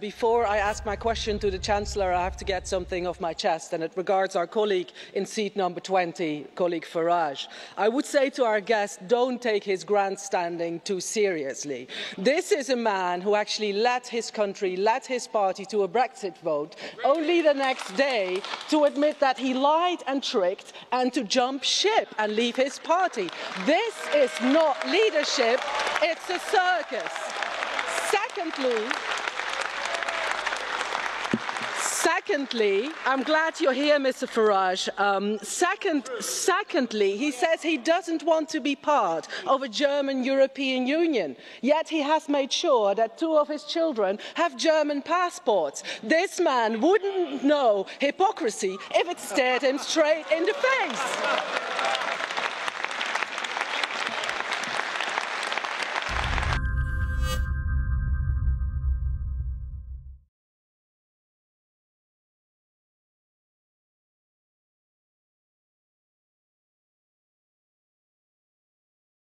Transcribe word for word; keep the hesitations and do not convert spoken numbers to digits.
Before I ask my question to the Chancellor, I have to get something off my chest, and it regards our colleague in seat number twenty, colleague Farage. I would say to our guest, don't take his grandstanding too seriously. This is a man who actually led his country, led his party to a Brexit vote, only the next day to admit that he lied and tricked and to jump ship and leave his party. This is not leadership, it's a circus. Secondly, Secondly, I'm glad you're here, Mister Farage. Um, second, secondly, he says he doesn't want to be part of a German European Union, yet he has made sure that two of his children have German passports. This man wouldn't know hypocrisy if it stared him straight in the face.